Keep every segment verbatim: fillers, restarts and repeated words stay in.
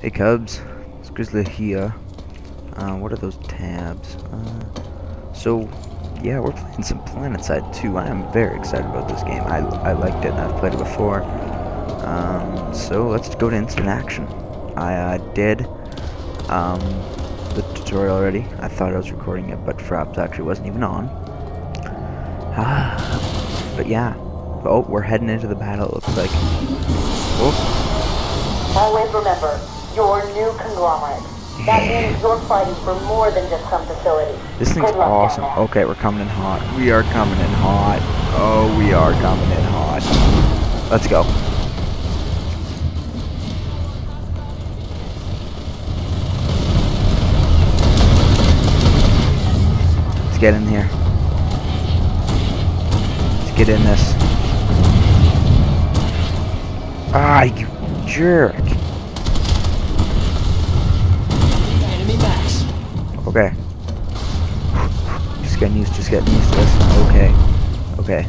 Hey Cubs, it's Grizzly here. Uh, what are those tabs? Uh, so, yeah, we're playing some PlanetSide two. I am very excited about this game. I, I liked it, and I've played it before. Um, so, let's go to instant action. I uh, did um, the tutorial already. I thought I was recording it, but Fraps actually wasn't even on. Ah, but yeah. Oh, we're heading into the battle, it looks like. Oh. Always remember, you're new conglomerate. That means you're fighting for more than just some facility. This thing's awesome. Okay, we're coming in hot. We are coming in hot. Oh, we are coming in hot. Let's go. Let's get in here. Let's get in this. Ah, you jerk. Okay. Just getting used, just getting used to this. Okay. Okay.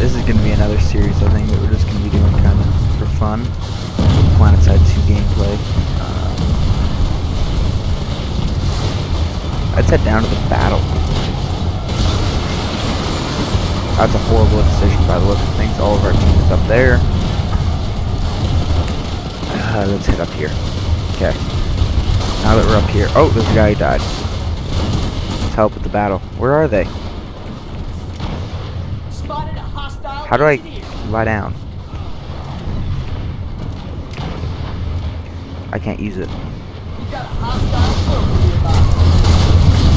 This is going to be another series, I think, that we're just going to be doing kind of for fun. PlanetSide two gameplay. Um, I'd head down to the battle. That's a horrible decision by the look of things. All of our team is up there. Uh, let's head up here. Okay. Now that we're up here. Oh, there's a guy who died. Let's help with the battle. Where are they? Spotted a hostile. How do I lie down? I can't use it. You got a hostile.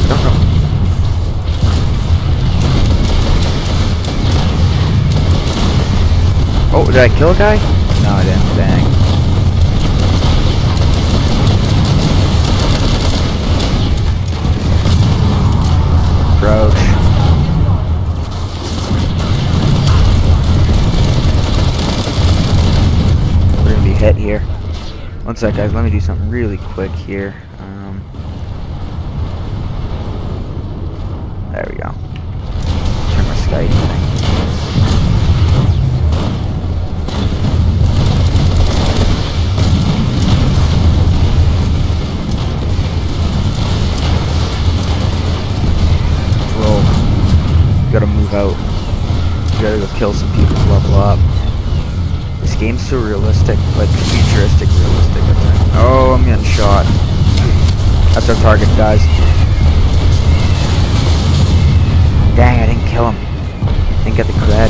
I don't know. Oh, did I kill a guy? No, I didn't. Dang. Approach. We're gonna be hit here. One sec, guys. Let me do something really quick here. Um, there we go. Turn my Skype thing. Gotta move out. You gotta go kill some people, level up. This game's so realistic, like futuristic realistic, I think. Oh, I'm getting shot. That's our target, guys. Dang, I didn't kill him. Didn't get the cred.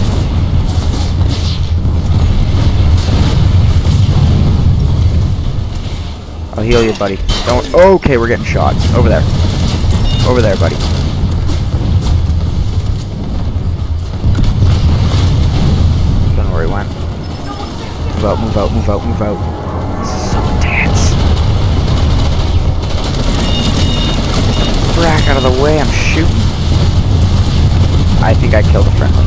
I'll heal you, buddy. Don't. Okay, we're getting shot. Over there. Over there, buddy. Move out, move out, move out, move out. This is so intense. Brack out of the way, I'm shooting. I think I killed a friendly.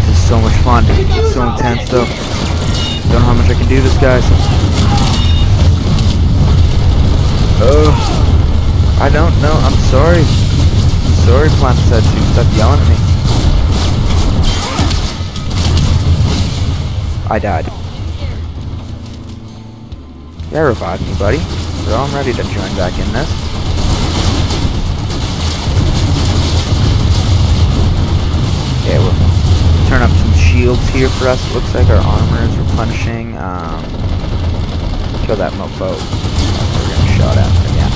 This is so much fun. It's so intense though. Don't know how much I can do this, guys. Oh, I don't know. I'm sorry. I'm sorry, PlanetSide two. Stop yelling at me. I died. Yeah, revive me, buddy. So I'm ready to join back in this. Okay, we'll turn up some shields here for us. Looks like our armor is replenishing. Um, kill that mofo. Shot at him, yeah.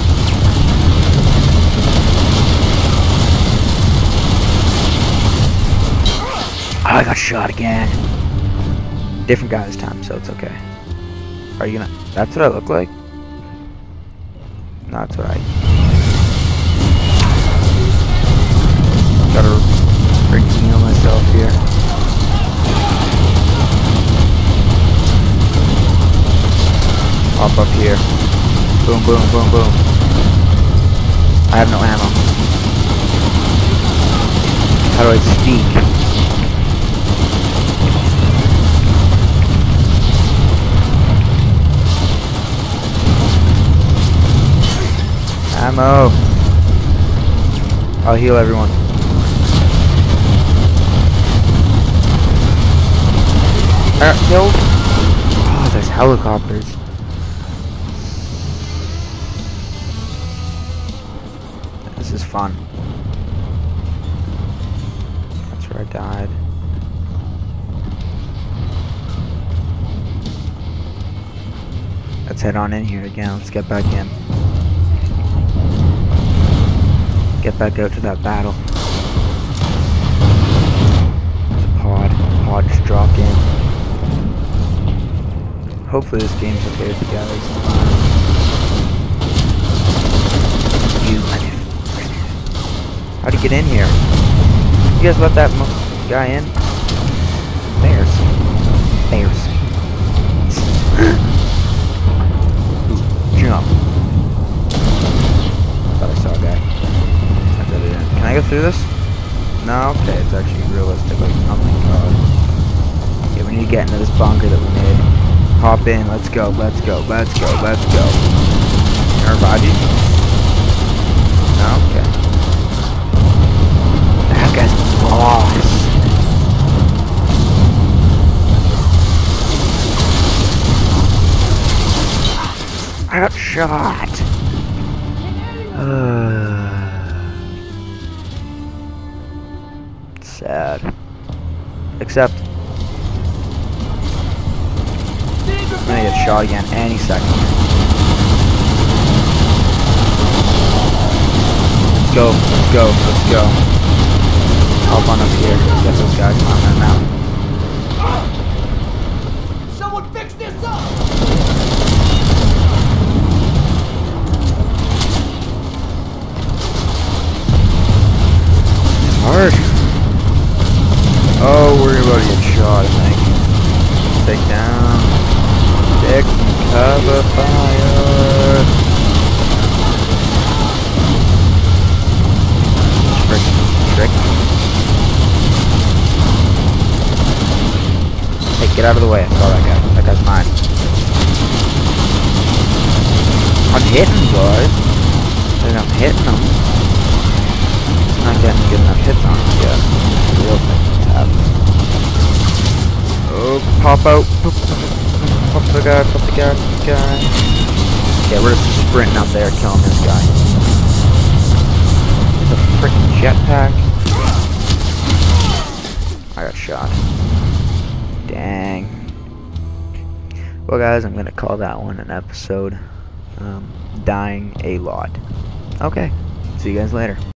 Oh, I got shot again. Different guy this time, so it's okay. Are you gonna... That's what I look like? No, that's what I... Gotta freaking heal myself here. Hop up here. Boom, boom, boom, boom. I have no ammo. How do I speak? Ammo. I'll heal everyone. Uh, no. Oh, there's helicopters. This is fun. That's where I died. Let's head on in here again. Let's get back in. Get back out to that battle. There's a pod. Pod just dropped in. Hopefully this game's okay with the guys. You, how'd you get in here? You guys let that guy in? Bears. Bears. Jump. Thought I saw a guy. I thought I didn't. Can I go through this? No? Okay, it's actually realistic. Like, oh my god. Yeah, we need to get into this bunker that we made. Hop in, let's go, let's go, let's go, let's go. Everybody? No? Okay. That guy's boss. I got shot. Uh, sad. Except I'm gonna get shot again any second. Let's go, let's go, let's go. Hop on up here. Get those guys on that mountain. Someone fix this up! It's hard. Oh, we're about to get shot, I think. Take down. Cover fire! Trick, trick. Hey, get out of the way. I saw that guy. That guy's mine. I'm hitting, boys. And I'm hitting him. I'm not getting good enough hits on him yet. That's the real thing that's happening. Oh, pop out. Pop the guy, pop the guy, pop the guy. Okay, we're just sprinting up there, killing this guy. There's a freaking jetpack. I got shot. Dang. Well, guys, I'm gonna call that one an episode. Um, dying a lot. Okay, see you guys later.